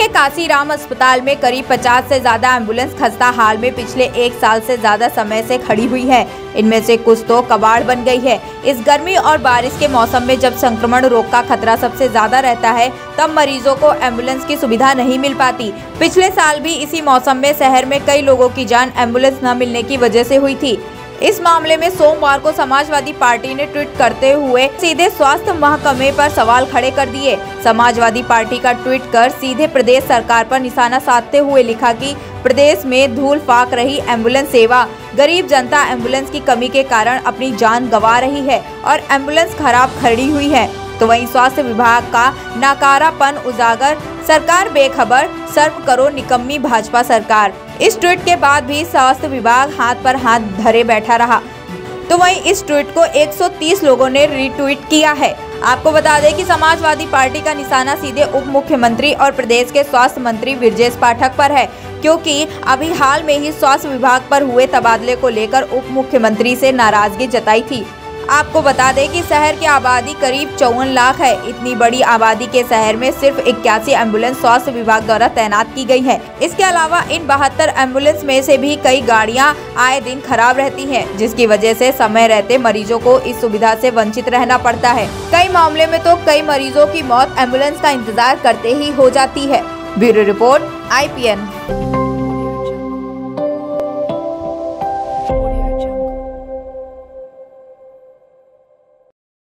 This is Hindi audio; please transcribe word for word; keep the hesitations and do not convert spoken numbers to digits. के काशीराम अस्पताल में करीब पचास से ज्यादा एम्बुलेंस खस्ता हाल में पिछले एक साल से ज्यादा समय से खड़ी हुई है। इनमें से कुछ तो कबाड़ बन गई है। इस गर्मी और बारिश के मौसम में जब संक्रमण रोग का खतरा सबसे ज्यादा रहता है तब मरीजों को एम्बुलेंस की सुविधा नहीं मिल पाती। पिछले साल भी इसी मौसम में शहर में कई लोगों की जान एम्बुलेंस न मिलने की वजह से हुई थी। इस मामले में सोमवार को समाजवादी पार्टी ने ट्वीट करते हुए सीधे स्वास्थ्य महकमे पर सवाल खड़े कर दिए। समाजवादी पार्टी का ट्वीट कर सीधे प्रदेश सरकार पर निशाना साधते हुए लिखा कि प्रदेश में धूल फाक रही एम्बुलेंस सेवा, गरीब जनता एम्बुलेंस की कमी के कारण अपनी जान गंवा रही है और एम्बुलेंस खराब खड़ी हुई है। तो वहीं स्वास्थ्य विभाग का नाकारापन उजागर, सरकार बेखबर, सर्व करो निकम्मी भाजपा सरकार। इस ट्वीट के बाद भी स्वास्थ्य विभाग हाथ पर हाथ धरे बैठा रहा। तो वहीं इस ट्वीट को एक सौ तीस लोगों ने रीट्वीट किया है। आपको बता दें कि समाजवादी पार्टी का निशाना सीधे उप मुख्यमंत्री और प्रदेश के स्वास्थ्य मंत्री बृजेश पाठक पर है, क्योंकि अभी हाल में ही स्वास्थ्य विभाग पर हुए तबादले को लेकर उप मुख्यमंत्री से नाराजगी जताई थी। आपको बता दें कि शहर की आबादी करीब चौवन लाख है। इतनी बड़ी आबादी के शहर में सिर्फ इक्यासी एम्बुलेंस स्वास्थ्य विभाग द्वारा तैनात की गई है। इसके अलावा इन बहत्तर एम्बुलेंस में से भी कई गाड़ियां आए दिन खराब रहती हैं, जिसकी वजह से समय रहते मरीजों को इस सुविधा से वंचित रहना पड़ता है। कई मामले में तो कई मरीजों की मौत एम्बुलेंस का इंतजार करते ही हो जाती है। Bureau report I P N.